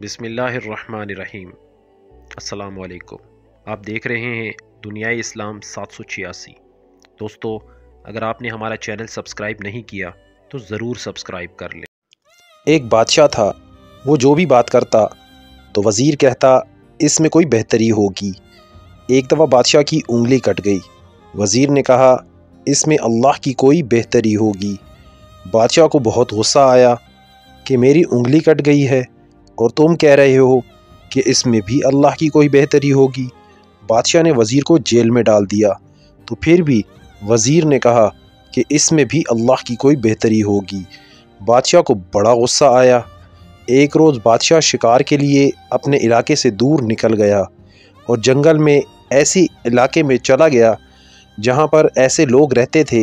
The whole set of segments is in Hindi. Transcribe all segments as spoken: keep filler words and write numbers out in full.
बिस्मिल्लाहिर्रहमानिर्रहीम। अस्सलाम वालेकुम। आप देख रहे हैं दुनिया ए इस्लाम सात सौ छियासी। दोस्तों, अगर आपने हमारा चैनल सब्सक्राइब नहीं किया तो ज़रूर सब्सक्राइब कर लें। एक बादशाह था, वो जो भी बात करता तो वज़ीर कहता इसमें कोई बेहतरी होगी। एक दफ़ा बादशाह की उंगली कट गई। वज़ीर ने कहा इसमें अल्लाह की कोई बेहतरी होगी। बादशाह को बहुत गुस्सा आया कि मेरी उंगली कट गई है और तुम कह रहे हो कि इसमें भी अल्लाह की कोई बेहतरी होगी। बादशाह ने वज़ीर को जेल में डाल दिया। तो फिर भी वज़ीर ने कहा कि इसमें भी अल्लाह की कोई बेहतरी होगी। बादशाह को बड़ा गुस्सा आया। एक रोज़ बादशाह शिकार के लिए अपने इलाके से दूर निकल गया और जंगल में ऐसी इलाके में चला गया जहाँ पर ऐसे लोग रहते थे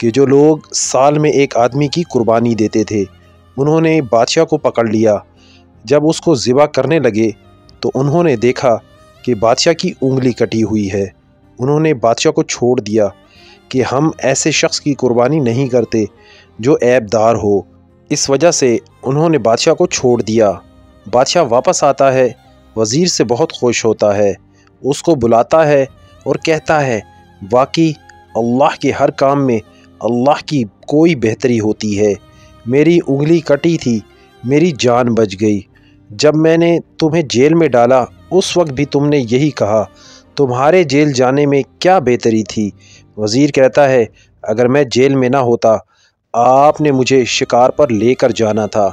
कि जो लोग साल में एक आदमी की कुर्बानी देते थे। उन्होंने बादशाह को पकड़ लिया। जब उसको ज़िबा करने लगे तो उन्होंने देखा कि बादशाह की उंगली कटी हुई है। उन्होंने बादशाह को छोड़ दिया कि हम ऐसे शख्स की कुर्बानी नहीं करते जो ऐबदार हो। इस वजह से उन्होंने बादशाह को छोड़ दिया। बादशाह वापस आता है, वज़ीर से बहुत खुश होता है, उसको बुलाता है और कहता है वाकई अल्लाह के हर काम में अल्लाह की कोई बेहतरी होती है। मेरी उंगली कटी थी, मेरी जान बच गई। जब मैंने तुम्हें जेल में डाला उस वक्त भी तुमने यही कहा, तुम्हारे जेल जाने में क्या बेहतरी थी। वज़ीर कहता है अगर मैं जेल में ना होता, आपने मुझे शिकार पर लेकर जाना था।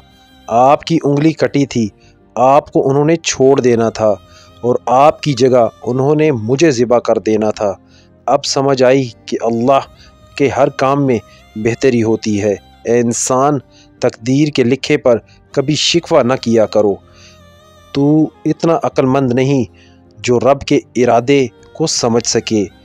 आपकी उंगली कटी थी, आपको उन्होंने छोड़ देना था और आपकी जगह उन्होंने मुझे ज़िबा कर देना था। अब समझ आई कि अल्लाह के हर काम में बेहतरी होती है। ए इंसान, तकदीर के लिखे पर कभी शिकवा न किया करो। तू इतना अक्लमंद नहीं जो रब के इरादे को समझ सके।